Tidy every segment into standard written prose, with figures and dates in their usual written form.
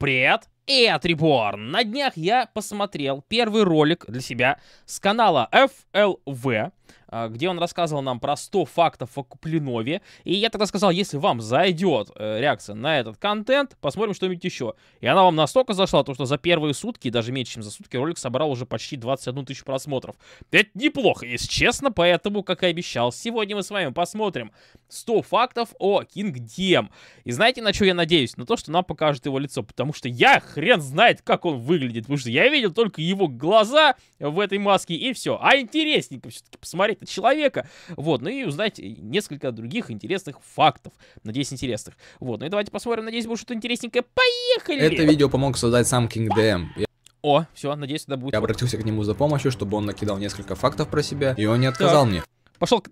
Привет! Это Reborn. На днях я посмотрел первый ролик для себя с канала FLV, где он рассказывал нам про 100 фактов о Куплинове. И я тогда сказал, если вам зайдет реакция на этот контент, посмотрим что-нибудь еще. И она вам настолько зашла, то что за первые сутки, даже меньше, чем за сутки, ролик собрал уже почти 21 тысячу просмотров. Это неплохо, если честно, поэтому, как и обещал, сегодня мы с вами посмотрим 100 фактов о King Dm. И знаете, на что я надеюсь? На то, что нам покажет его лицо, потому что я хрен знает, как он выглядит, потому что я видел только его глаза в этой маске и все. А интересненько все-таки посмотреть человека, вот, ну и узнать несколько других интересных фактов, надеюсь, интересных, вот, ну и давайте посмотрим, надеюсь, будет что-то интересненькое, поехали! Это видео помог создать сам King Dm. О, все, надеюсь, это будет... Я обратился к нему за помощью, чтобы он накидал несколько фактов про себя, и он не отказал мне. Пошел...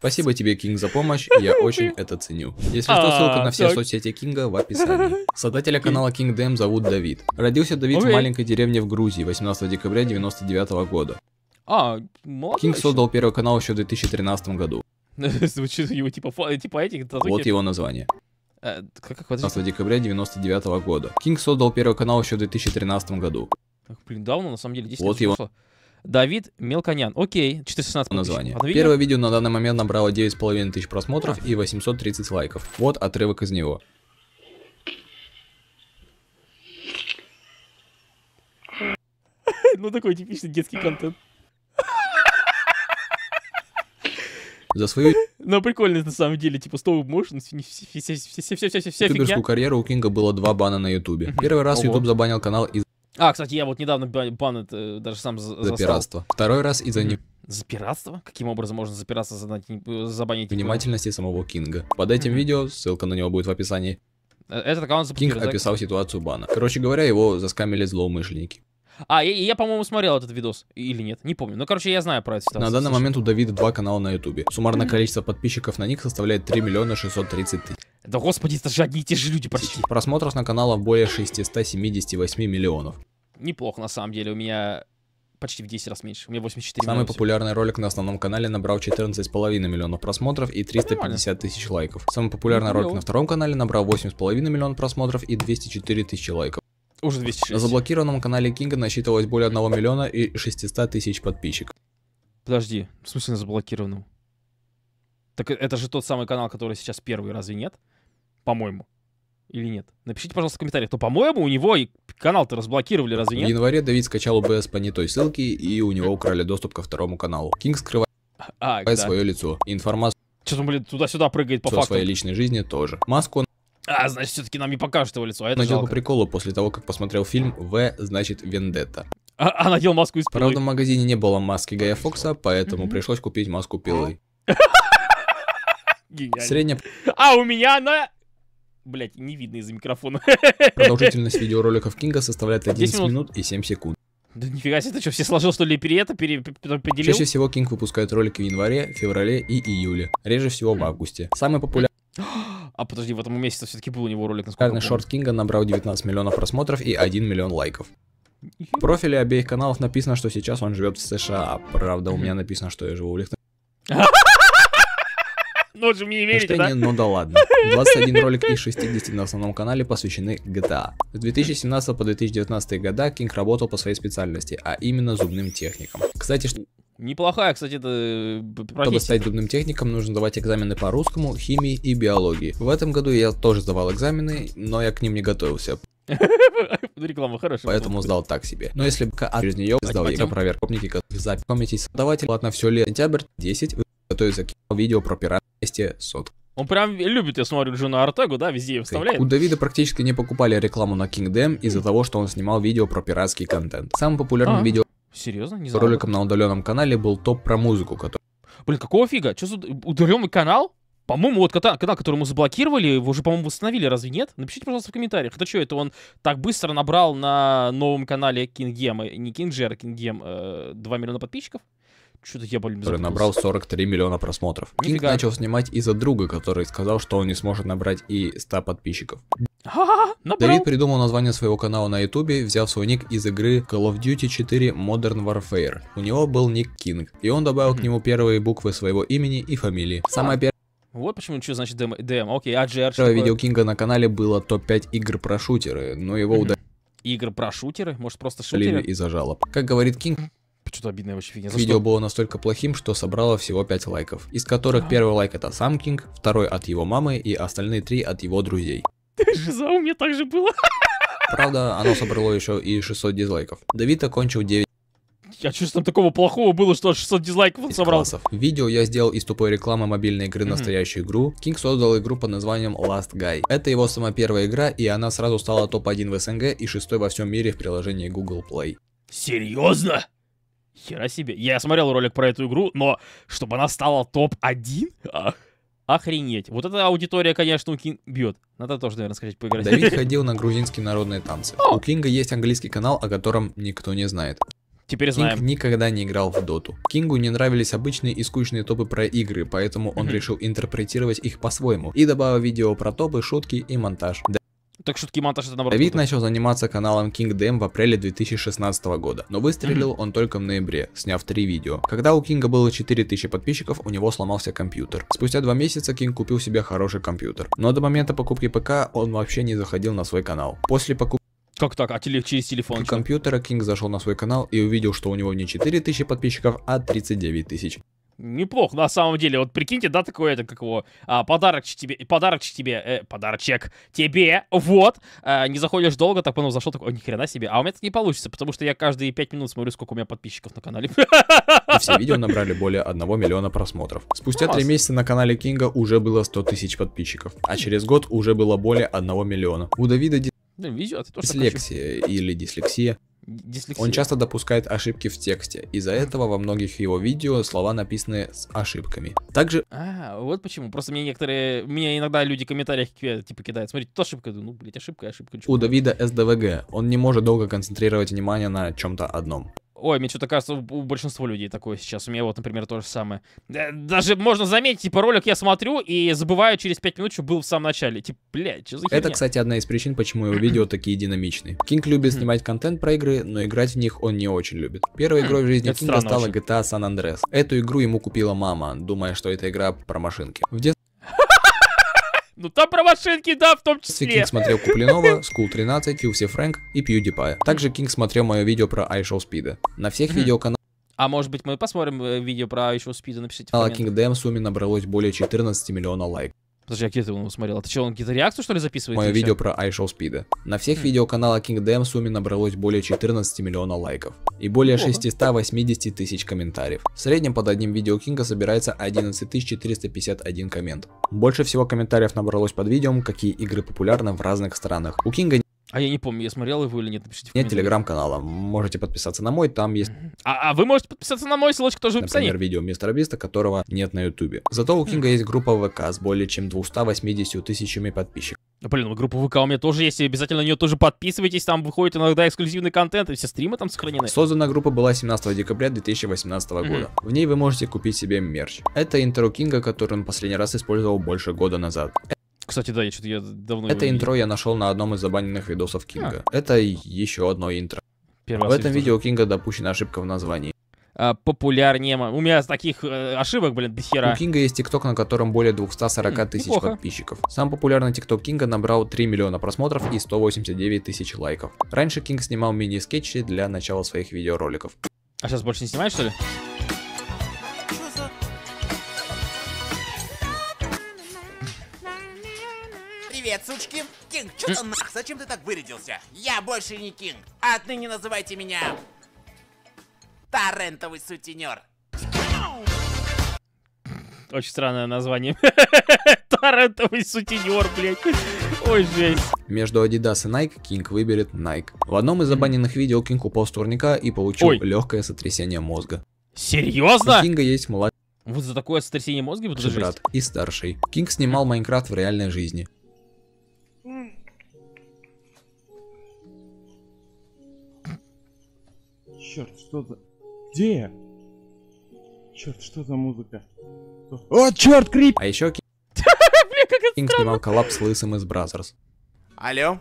Спасибо тебе, Кинг, за помощь, я очень это ценю. Если что, ссылка на все соцсети Кинга в описании. Создателя канала King Dm зовут Давид. Родился Давид в маленькой деревне в Грузии 18 декабря 1999 года. Кинг создал первый канал еще в 2013 году. Звучит его типа этих... Вот его название. 18 декабря 1999 года. Кинг создал первый канал еще в 2013 году. Блин, давно, на самом деле, 10 лет вот его. Давид Мелконян. Окей, 416 название. Первое видео на данный момент набрало 9,5 тысяч просмотров и 830 лайков. Вот отрывок из него. Ну такой типичный детский контент. За свою... Ну прикольно на самом деле, типа стоп motion, все ютуберскую карьеру у Кинга было 2 бана на ютубе. Первый раз ютуб забанил канал из... кстати, я вот недавно бан даже сам за пиратство. Второй раз из-за не... За пиратство? Каким образом можно за пиратство забанить? Внимательности самого Кинга. Под этим видео, ссылка на него будет в описании. Этот аккаунт Кинг описал ситуацию бана. Короче говоря, его заскамили злоумышленники. Я, по-моему, смотрел этот видос. Или нет, не помню. Ну, короче, я знаю про эту ситуацию. На данный момент у Давида 2 канала на ютубе. Суммарное количество подписчиков на них составляет 3 630 000. Да господи, это же одни и те же люди почти. Просмотров на каналах более 678 миллионов. Неплохо, на самом деле, у меня почти в 10 раз меньше. У меня 84 миллиона. Самый популярный ролик на основном канале набрал 14,5 миллионов просмотров и 350 тысяч лайков. Самый популярный ролик на втором канале набрал 8,5 миллионов просмотров и 204 тысячи лайков. Уже 206. На заблокированном канале Кинга насчитывалось более 1 миллиона и 600 тысяч подписчиков. Подожди, в смысле на заблокированном? Так это же тот самый канал, который сейчас первый, разве нет? По-моему. Или нет? Напишите, пожалуйста, в комментариях, то, по-моему, у него и канал-то разблокировали, разве нет? В январе Давид скачал ОБС по не той ссылке, и у него украли доступ ко второму каналу. Кинг скрывает свое лицо. Информацию... Что-то, блин, туда-сюда прыгает по факту. Своей личной жизни тоже. Маску... значит, все-таки нам не покажут его лицо, а это надел по приколу после того, как посмотрел фильм «В, значит, Вендетта». Надел маску из пилы. Правда, в магазине не было маски Гая Фокса, поэтому пришлось купить маску пилы. Гениально. Средняя... у меня она... Блять, не видно из-за микрофона. Продолжительность видеороликов Кинга составляет 11 минут и 7 секунд. Да нифига себе, ты что, все сложил, что ли, переделил? Чаще всего Кинг выпускает ролики в январе, феврале и июле. Реже всего в августе. Самый популярный... подожди, в этом месяце все-таки был у него ролик. Каждый шорт Кинга набрал 19 миллионов просмотров и 1 миллион лайков. В профиле обеих каналов написано, что сейчас он живет в США. Правда, у меня написано, что я живу в Лихтенштейне. Ну же мне верите, да? Ну да ладно. 21 ролик из 60 на основном канале посвящены GTA. С 2017 по 2019 года Кинг работал по своей специальности, а именно зубным техником. Кстати, что... Неплохая, кстати, это профессия. Чтобы стать зубным техником, нужно давать экзамены по русскому, химии и биологии. В этом году я тоже сдавал экзамены, но я к ним не готовился. Реклама хорошая. Поэтому сдал так себе. Но если бы через нее сдал я проверку, запомните, сдавать ладно все лето, сентябрь 10, готовится к видео про пират 200. Он прям любит, я смотрю, Джона Артегу, да, везде ее вставляет. У Давида практически не покупали рекламу на King Dm из-за того, что он снимал видео про пиратский контент. Самым популярным видео... Серьезно? Не знаю. Роликом на удаленном канале был топ про музыку, который... Блин, какого фига? Что за удаленный канал? По-моему, вот канал, который мы заблокировали, его уже, по-моему, восстановили, разве нет? Напишите, пожалуйста, в комментариях. Это что, это он так быстро набрал на новом канале King Dm, не King Dm, а King Dm, 2 миллиона подписчиков? Что-то я, блин, который набрал 43 миллиона просмотров. Кинг начал снимать из-за друга, который сказал, что он не сможет набрать и 100 подписчиков. Давид придумал название своего канала на ютубе, взяв свой ник из игры Call of Duty 4 Modern Warfare. У него был ник Кинг, и он добавил к нему первые буквы своего имени и фамилии. Самая первая... Вот почему, что значит ДМ. Окей, а GR что? Видео Кинга на канале было топ-5 игр про шутеры, но его удалили. Игр про шутеры? Может, просто шутеры? Из-за жалоб. Как говорит Кинг, что-то обидное вообще фигня. Видео что? Было настолько плохим, что собрало всего 5 лайков, из которых первый лайк это сам Кинг, второй от его мамы и остальные 3 от его друзей. Жиза, у меня так же было. Правда, оно собрало еще и 600 дизлайков. Давид окончил 9. Я чувствую, там такого плохого было, что 600 дизлайков он собрал. Видео я сделал из тупой рекламы мобильной игры настоящую игру. Кинг создал игру под названием Last Guy. Это его самая первая игра, и она сразу стала топ-1 в СНГ и 6-й во всем мире в приложении Google Play. Серьезно? Хера себе. Я смотрел ролик про эту игру, но чтобы она стала топ-1? Охренеть. Вот эта аудитория, конечно, у Кинга бьет. Надо тоже, наверное, сказать, поиграть. Давид ходил на грузинские народные танцы. У Кинга есть английский канал, о котором никто не знает. Теперь знаем. Кинг никогда не играл в доту. Кингу не нравились обычные и скучные топы про игры, поэтому он решил интерпретировать их по-своему и добавил видео про топы, шутки и монтаж. Так шутки и монтаж это наоборот. Давид начал заниматься каналом King Dm в апреле 2016 года, но выстрелил он только в ноябре, сняв 3 видео. Когда у Кинга было 4000 подписчиков, у него сломался компьютер. Спустя 2 месяца Кинг купил себе хороший компьютер, но до момента покупки ПК он вообще не заходил на свой канал. После покупки... Как так? А через телефон? С компьютера Кинг зашел на свой канал и увидел, что у него не 4000 подписчиков, а 39 000. Неплохо, на самом деле. Вот прикиньте, да, такое это, как его, подарочек тебе, вот, не заходишь долго, так потом зашел, такой, о, ни хрена себе, а у меня это не получится, потому что я каждые 5 минут смотрю, сколько у меня подписчиков на канале. И все видео набрали более 1 миллиона просмотров. Спустя 3 месяца на канале Кинга уже было 100 000 подписчиков, а через год уже было более 1 миллиона. У Давида дислексия. Он часто допускает ошибки в тексте. Из-за этого во многих его видео слова написаны с ошибками. Также... А, вот почему. Просто мне некоторые... Меня иногда люди в комментариях типа кидают. Смотрите, тут ошибка. Ну, блядь, ошибка. У Давида СДВГ. Он не может долго концентрировать внимание на чем-то одном. Ой, мне что-то кажется, у большинства людей такое сейчас. У меня вот, например, то же самое. Даже можно заметить, типа, ролик я смотрю и забываю через 5 минут, что был в самом начале. Типа, блядь, что за херня? Это, кстати, одна из причин, почему его видео такие динамичные. Кинг любит снимать контент про игры, но играть в них он не очень любит. Первой игрой в жизни Кинга стала GTA San Andreas. Эту игру ему купила мама, думая, что это игра про машинки. Ну там про машинки, да, в том числе. Кинг смотрел Куплинова, Скул 13, Кьюси Фрэнк и Пьюдипая. Также Кинг смотрел мое видео про iShowSpeed. На всех видеоканалах... А может быть мы посмотрим видео про iShowSpeed, напишите в комментах. King Dm в сумме набралось более 14 миллионов лайков. Подожди, а где ты его смотрел? А ты что, он какие-то реакцию, что ли, записывает? Мое видео про iShowSpeed. На всех видеоканалах King Dm в сумме набралось более 14 миллионов лайков и более 680 000 комментариев. В среднем под одним видео Кинга собирается 11451 коммент. Больше всего комментариев набралось под видео, какие игры популярны в разных странах. У Кинга... А я не помню, я смотрел его или нет, напишите в комментариях. Нет телеграм-канала, можете подписаться на мой, там есть... А вы можете подписаться на мой, ссылочка тоже в описании. Например, видео мистера Биста, которого нет на ютубе. Зато у Кинга есть группа ВК с более чем 280 000 подписчиков. Блин, группа ВК у меня тоже есть, обязательно на нее тоже подписывайтесь, там выходит иногда эксклюзивный контент, и все стримы там сохранены. Создана группа была 17 декабря 2018 года. В ней вы можете купить себе мерч. Это интро Кинга, который он последний раз использовал больше года назад. Кстати, да, я давно... Это интро я нашел на одном из забаненных видосов Кинга. Это еще одно интро. В этом видео Кинга допущена ошибка в названии. Популярнее. У меня таких ошибок, блин, до хера. У Кинга есть ТикТок, на котором более 240 000 подписчиков. Сам популярный ТикТок Кинга набрал 3 миллиона просмотров и 189 000 лайков. Раньше Кинг снимал мини-скетчи для начала своих видеороликов. А сейчас больше не снимаешь, что ли? Привет, сучки. Кинг, чё там нах? Зачем ты так вырядился? Я больше не Кинг. Отныне называйте меня Торрентовый сутенер. Очень странное название. Торрентовый сутенер, блядь. Ой, жесть. Между Adidas и Nike Кинг выберет Nike. В одном из забаненных видео Кинг упал с турника и получил легкое сотрясение мозга. Серьезно? У Кинга есть младший. Вот за такое сотрясение мозга будет брат и старший. Кинг снимал Майнкрафт в реальной жизни. Черт, что за... Где? Черт, что за музыка? О, черт, крип! А еще Кинг снимал коллаб с Лысым из Brazzers. Алло?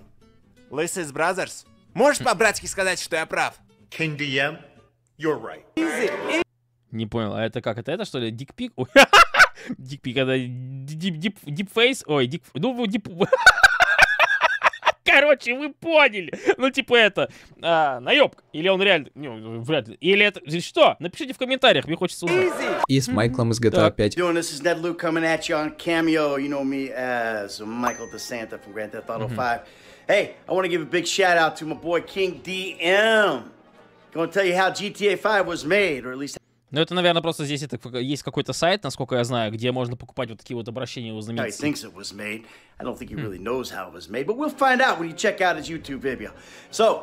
Лысый из Brazzers? Можешь по-братски сказать, что я прав? King Dm, you're right. Не понял, а это как? Это что ли? Дикпик? Дикпик, это... Дипфейс? Ой, дип... Ну, дип... Короче, вы поняли. Ну, типа это... наебка. Или он реально... Не, вряд ли. Или это... Что? Напишите в комментариях, мне хочется узнать. И с Майклом из GTA 5. Hey, I want to give a big shout out to my boy King Dm. Gonna tell you how GTA 5 was made, or at least. Ну это, наверное, просто здесь это, есть какой-то сайт, насколько я знаю, где можно покупать вот такие вот обращения у знаменитых. I think it was made. I don't think he really knows how it was made, but we'll find out when you check out his YouTube video. So,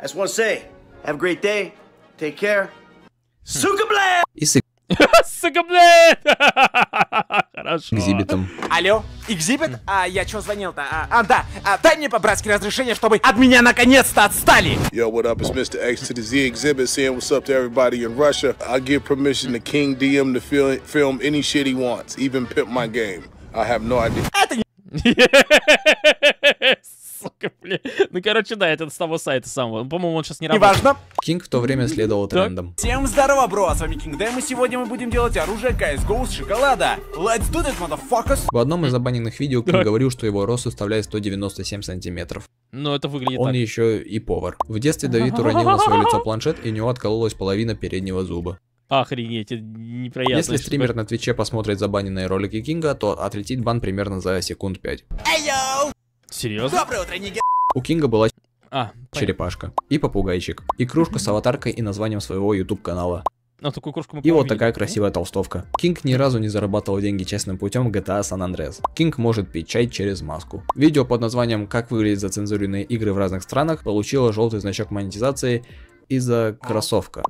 I just want to say, have a great day, take care. Suka Blade. Сука, блядь! Хорошо. Экзибитом. Алло, экзибит? А я чё звонил-то? Да, дай мне по-братски разрешение, чтобы от меня наконец-то отстали! Yo, what up? It's Mr. X to the Z Exhibit, saying what's up to everybody in Russia. I give permission to King DM to film any shit he wants, even pimp my game. I have no idea. Это не... Сука, блядь. Ну, короче, да, это с того сайта самого. По-моему, он сейчас не работает. Неважно. Кинг в то время следовал трендам. Всем здорово, бро, с вами King Dm, и сегодня мы будем делать оружие CSGO с шоколада. Let's do this, motherfuckers. В одном из забаненных видео Кинг говорил, что его рост составляет 197 сантиметров. Но это выглядит он так. Еще и повар. В детстве Давид уронил на свое лицо планшет, и у него откололась половина переднего зуба. Охренеть, это неприятно. Если стример на Твиче посмотрит забаненные ролики Кинга, то отлетит бан примерно за секунд 5. Эй-йоу! Серьезно? Доброе утро, Нигер. У Кинга была черепашка и попугайчик, и кружка с аватаркой и названием своего YouTube канала. А такую кружку мы и вот такая красивая толстовка. Кинг ни разу не зарабатывал деньги честным путем в GTA San Andreas. Кинг может пить чай через маску. Видео под названием «Как выглядят зацензуренные игры в разных странах» получило желтый значок монетизации из-за кроссовка.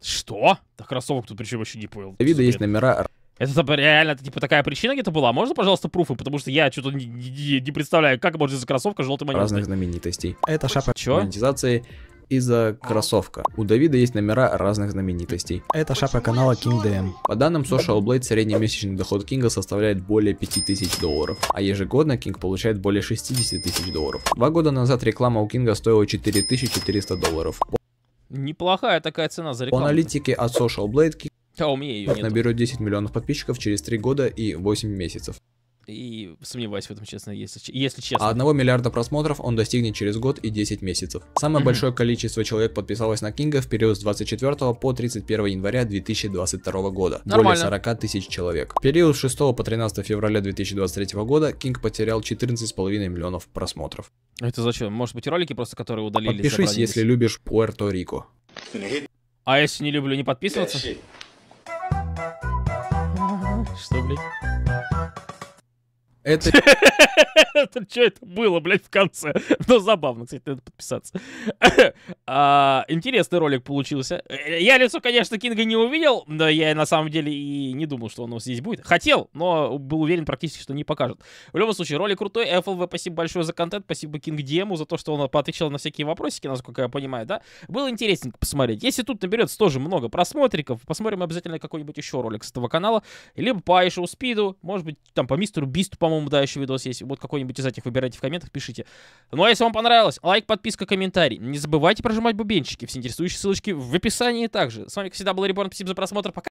Что? Да кроссовок тут причем вообще не понял. У Давида есть номера... Это реально типа такая причина где-то была? Можно, пожалуйста, пруфы? Потому что я что-то не представляю, как может из-за кроссовка желтый монет. Разных знаменитостей. Это шапка монетизации из-за кроссовка. У Давида есть номера разных знаменитостей. Это шапка канала King Dm. По данным Social Blade, среднемесячный доход Кинга составляет более 5000 долларов, а ежегодно Кинг получает более 60 тысяч долларов. 2 года назад реклама у Кинга стоила 4400 долларов. Неплохая такая цена за рекламу. По аналитике от Social Blade, Кинг наберет 10 миллионов подписчиков через 3 года и 8 месяцев. И сомневаюсь в этом, честно, если честно. А 1 миллиарда просмотров он достигнет через год и 10 месяцев. Самое большое количество человек подписалось на Кинга в период с 24 по 31 января 2022 года. Нормально. Более 40 тысяч человек. В период с 6 по 13 февраля 2023 года Кинг потерял 14,5 миллионов просмотров. Это зачем? Может быть, ролики просто, которые удалили? Подпишись, если любишь Пуэрто-Рико. А если не люблю, не подписываться? Что, блядь? Это... Что это было, блядь, в конце? Но забавно, кстати, надо подписаться. Интересный ролик получился. Я лицо, конечно, Кинга не увидел, но я на самом деле и не думал, что оно здесь будет. Хотел, но был уверен практически, что не покажет. В любом случае, ролик крутой. FLV, спасибо большое за контент. Спасибо King Dm за то, что он поотвечал на всякие вопросики, насколько я понимаю, да? Было интересненько посмотреть. Если тут наберется тоже много просмотриков, посмотрим обязательно какой-нибудь еще ролик с этого канала. Либо по iShowSpeed, может быть, там по мистеру Бисту, по-моему, да, еще видос есть. Вот какой-нибудь из этих выбирайте в комментах, пишите. Ну а если вам понравилось, лайк, подписка, комментарий. Не забывайте прожимать бубенчики. Все интересующие ссылочки в описании также. С вами, как всегда, был Reborn. Спасибо за просмотр. Пока.